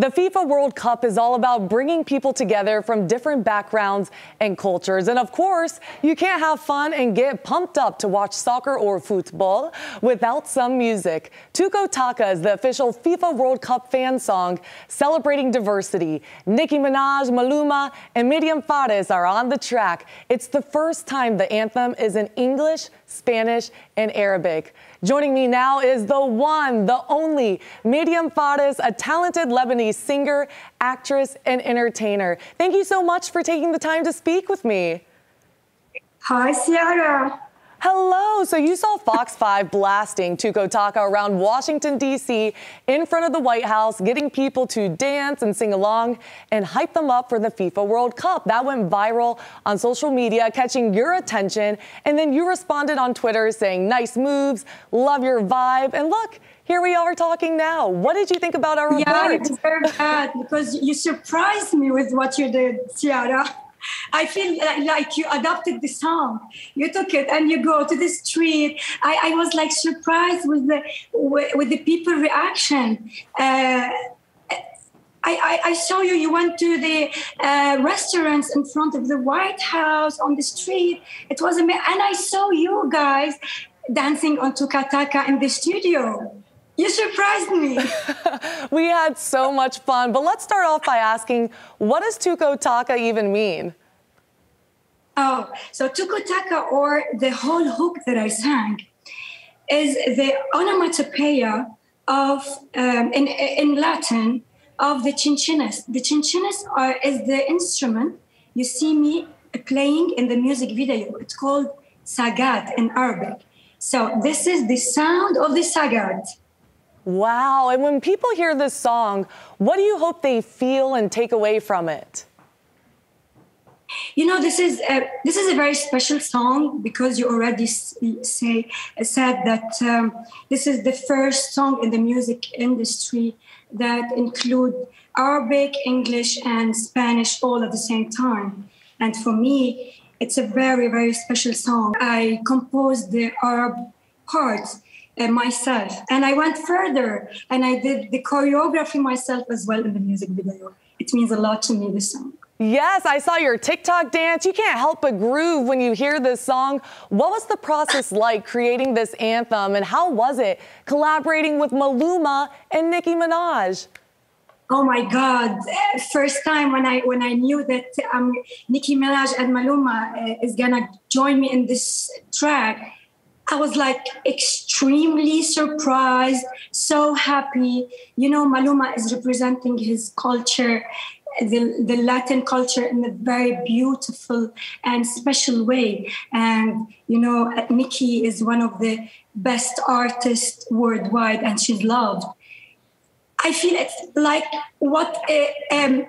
The FIFA World Cup is all about bringing people together from different backgrounds and cultures. And of course, you can't have fun and get pumped up to watch soccer or football without some music. Tukoh Taka is the official FIFA World Cup fan song celebrating diversity. Nicki Minaj, Maluma, and Myriam Fares are on the track. It's the first time the anthem is in English, Spanish, and Arabic. Joining me now is the one, the only, Myriam Fares, a talented Lebanese singer, actress, and entertainer. Thank you so much for taking the time to speak with me. Hi, Ciara. Hello. So you saw Fox 5 blasting Tukoh Taka around Washington, D.C. in front of the White House, getting people to dance and sing along and hype them up for the FIFA World Cup. That went viral on social media, catching your attention. And then you responded on Twitter saying, "Nice moves, love your vibe." And look, here we are talking now. What did you think about our report? Yeah, it was very bad because you surprised me with what you did, Ciara. I feel like you adopted the song. You took it and you go to the street. I was like surprised with the people reaction. I saw you. You went to the restaurants in front of the White House on the street. It was amazing, and I saw you guys dancing on Tukoh Taka in the studio. You surprised me. We had so much fun. But let's start off by asking, what does Tukoh Taka even mean? Oh, so Tukoh Taka, or the whole hook that I sang, is the onomatopoeia of, in Latin, of the chinchillas. The chinchillas is the instrument you see me playing in the music video. It's called sagat in Arabic. So this is the sound of the sagat. Wow. And when people hear this song, what do you hope they feel and take away from it? You know, this is a very special song because you already said that this is the first song in the music industry that include Arabic, English, and Spanish all at the same time. And for me, it's a very, very special song. I composed the Arab parts myself, and I went further and I did the choreography myself as well in the music video. It means a lot to me, this song. Yes, I saw your TikTok dance. You can't help but groove when you hear this song. What was the process like creating this anthem, and how was it collaborating with Maluma and Nicki Minaj? Oh my God! First time when I knew that Nicki Minaj and Maluma is gonna join me in this track, I was like extremely surprised, so happy. You know, Maluma is representing his culture, the Latin culture, in a very beautiful and special way. And, you know, Nicki is one of the best artists worldwide, and she's loved. I feel it's like what a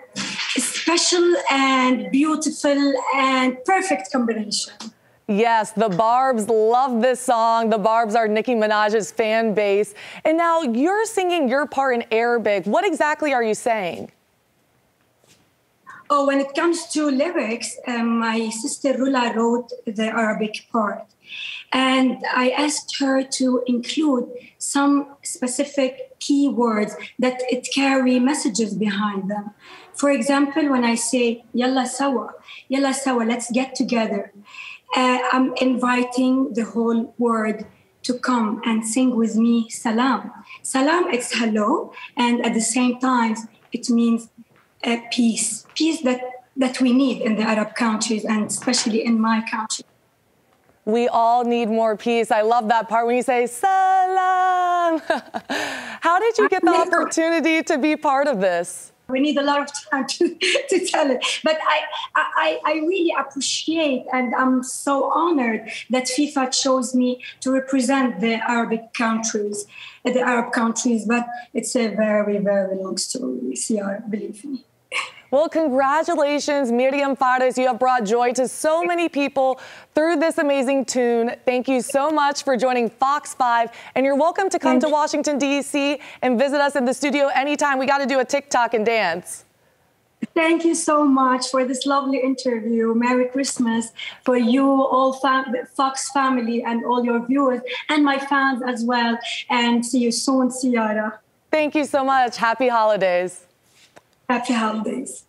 special and beautiful and perfect combination. Yes, the Barbz love this song. The Barbz are Nicki Minaj's fan base. And now you're singing your part in Arabic. What exactly are you saying? Oh, when it comes to lyrics, my sister Rula wrote the Arabic part. And I asked her to include some specific keywords that it carry messages behind them. For example, when I say, yalla sawa, let's get together. I'm inviting the whole world to come and sing with me, salam. Salam, it's hello, and at the same time, it means peace. Peace that we need in the Arab countries, and especially in my country. We all need more peace. I love that part when you say, salam. How did you get the opportunity to be part of this? We need a lot of time to tell it. But I really appreciate, and I'm so honored that FIFA chose me to represent the Arab countries. But it's a very, very long story, Ciara, believe me. Well, congratulations, Myriam Fares. You have brought joy to so many people through this amazing tune. Thank you so much for joining Fox 5. And you're welcome to come to Washington, D.C. and visit us in the studio anytime. We got to do a TikTok and dance. Thank you so much for this lovely interview. Merry Christmas for you, all Fox family, and all your viewers, and my fans as well. And see you soon, Ciara. Thank you so much. Happy holidays. Happy holidays.